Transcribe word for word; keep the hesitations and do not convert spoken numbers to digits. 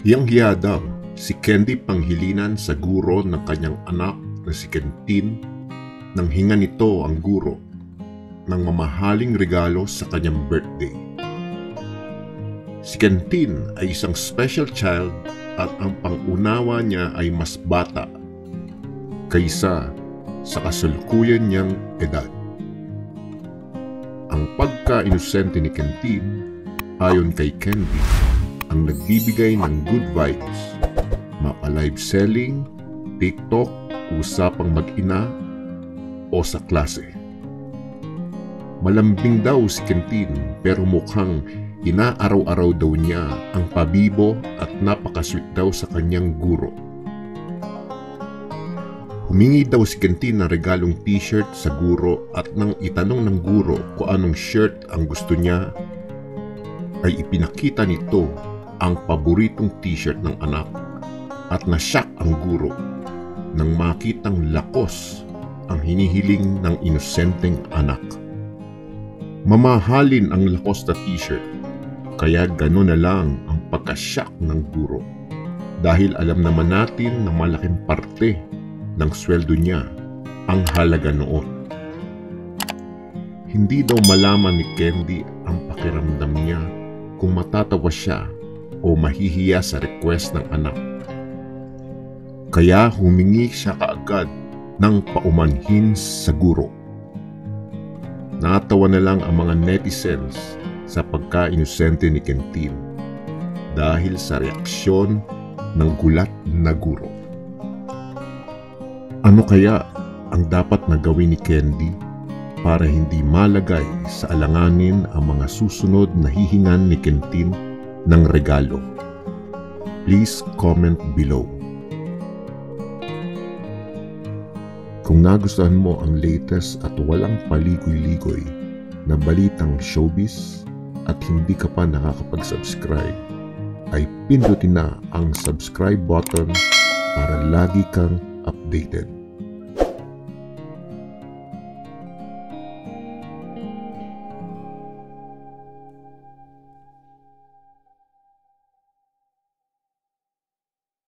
Yang hiya daw, si Candy panghilinan sa guro ng kanyang anak na si Kentin nang hinga nito ang guro ng mamahaling regalo sa kanyang birthday. Si Kentin ay isang special child at ang pangunawa niya ay mas bata kaysa sa kasalukuyan niyang edad. Ang pagka-inosente ni Kentin, ayon kay Candy, ang nagbibigay ng good vibes, mapa-live selling, TikTok, usapang mag-ina, o sa klase. Malambing daw si Kentin pero mukhang inaaraw-araw daw niya ang pabibo at napakasweet daw sa kanyang guro. Humingi daw si Kentin ng regalong t-shirt sa guro at nang itanong ng guro kung anong shirt ang gusto niya, ay ipinakita nito ang paboritong t-shirt ng anak at nasyak ang guro nang makitang Lacoste ang hinihiling ng inosenteng anak. Mamahalin ang Lacoste t-shirt, kaya gano'n na lang ang pagkasyak ng guro dahil alam naman natin na malaking parte ng sweldo niya ang halaga noon. Hindi daw malaman ni Candy ang pakiramdam niya kung matatawa siya o mahihiya sa request ng anak. Kaya humingi siya kaagad ng paumanhin sa guro. Natawa na lang ang mga netizens sa pagka-inosente ni Kentin dahil sa reaksyon ng gulat na guro. Ano kaya ang dapat na gawin ni Candy para hindi malagay sa alanganin ang mga susunod na hihingan ni Kentin ng regalo? Please comment below. Kung nagustuhan mo ang latest at walang paligoy-ligoy na balitang showbiz at hindi ka pa nakakapag-subscribe, ay pindutin na ang subscribe button para lagi kang updated.